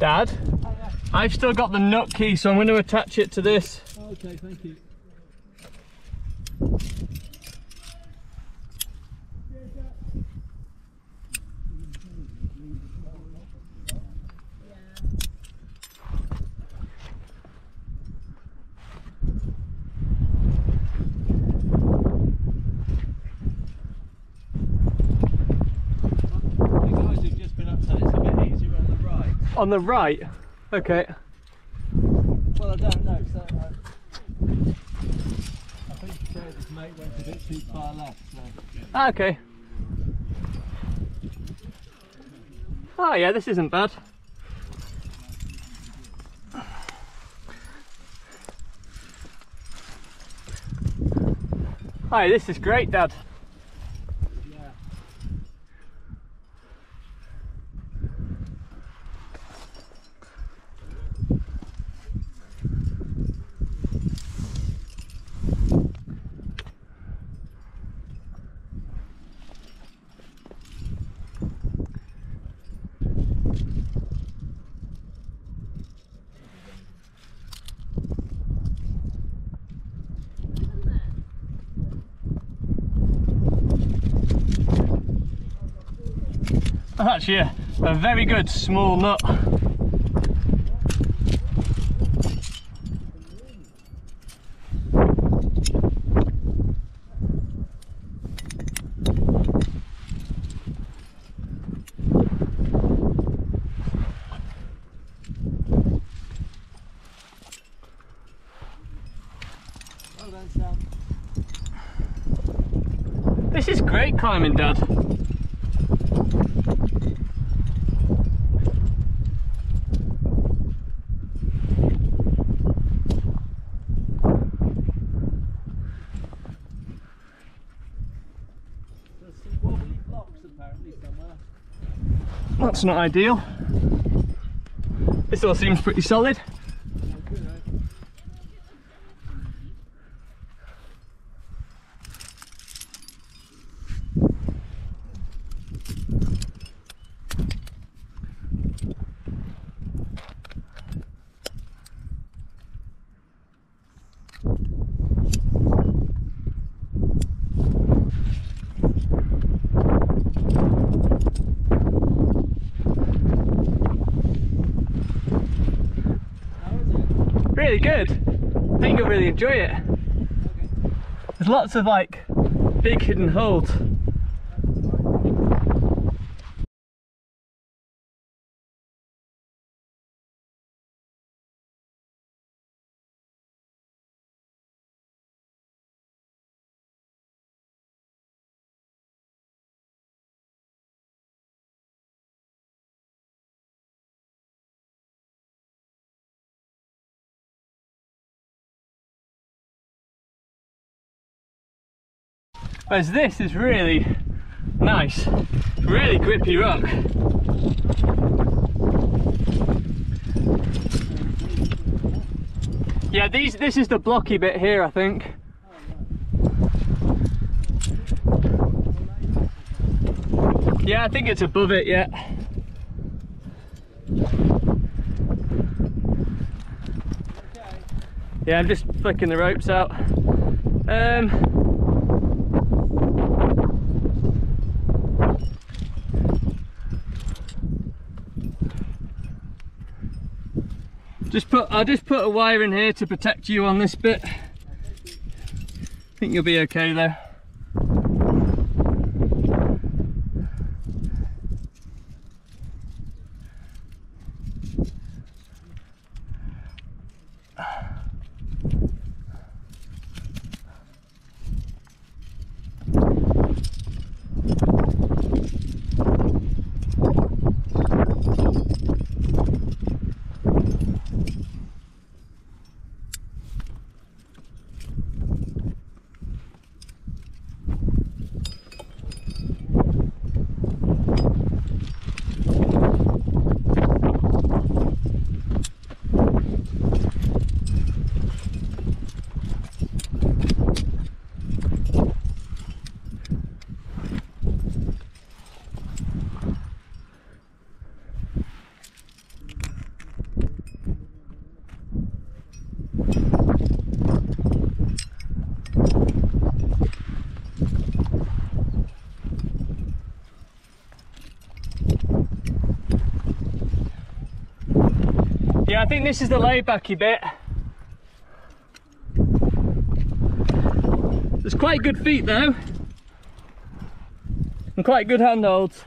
Dad, oh, yeah. I've still got the nut key, so I'm going to attach it to this. Oh, okay, thank you. On the right? Okay. Well, I don't know, so I think his mate went a bit too far left. So. Ah, okay. Oh yeah, this isn't bad. Hi, this is great, Dad. That's actually a very good small nut. Well done, Sam. This is great climbing, Dad. That's not ideal. This all seems pretty solid. Really good. I think you'll really enjoy it. Okay. There's lots of like big hidden holes. Whereas this is really nice, really grippy rock. Yeah, this is the blocky bit here, I think. Yeah, I think it's above it, yeah. Yeah, I'm just flicking the ropes out. I'll just put a wire in here to protect you on this bit. I think you'll be okay though. think this is the laybacky bit. There's quite good feet though, and quite good handholds.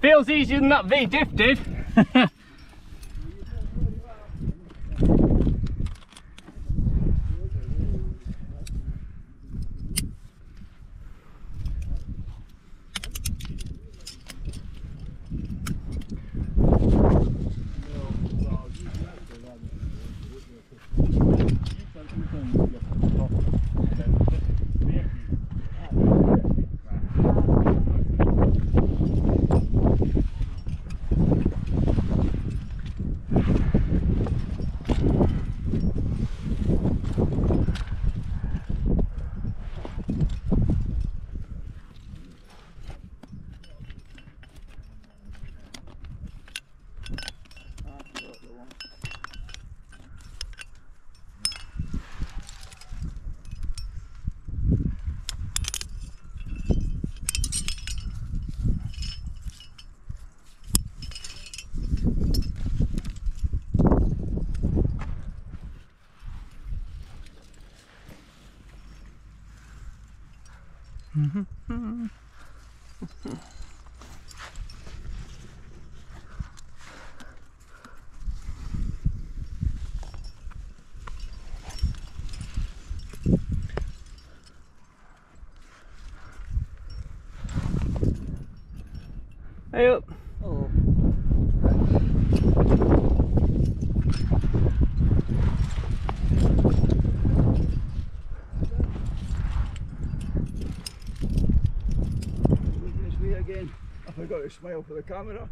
Feels easier than that V-Diff did. Hey up. Oh. It's me again. I forgot to smile for the camera.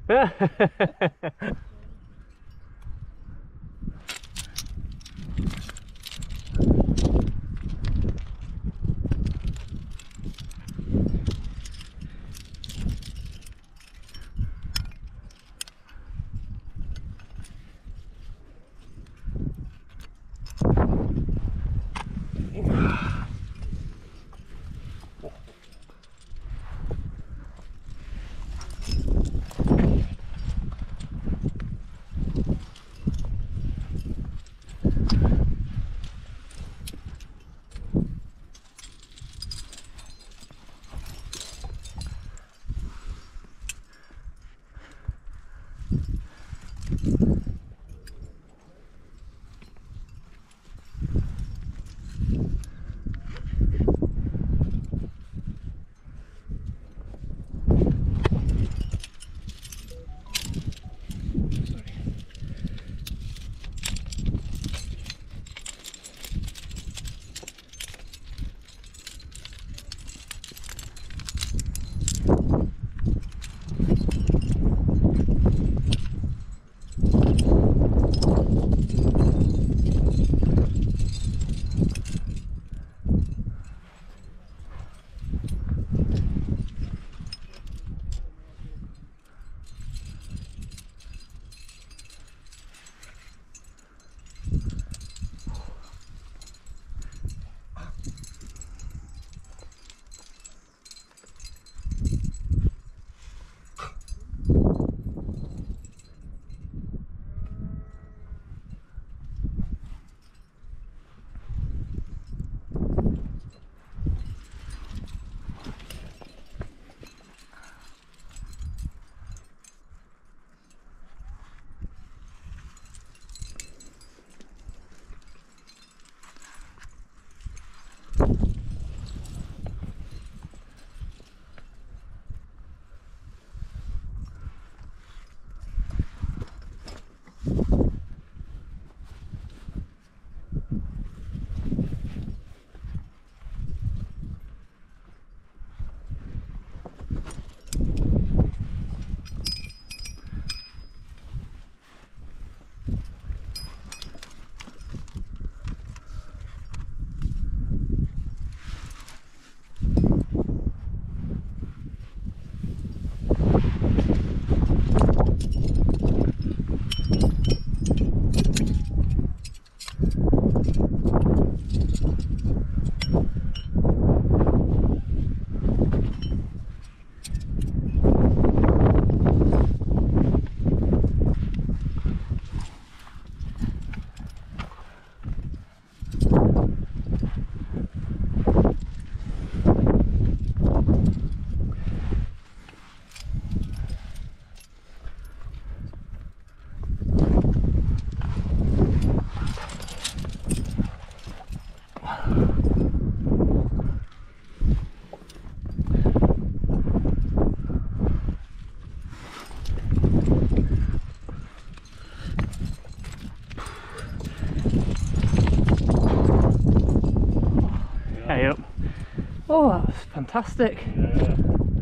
Oh, that's fantastic. Yeah.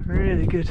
Really good.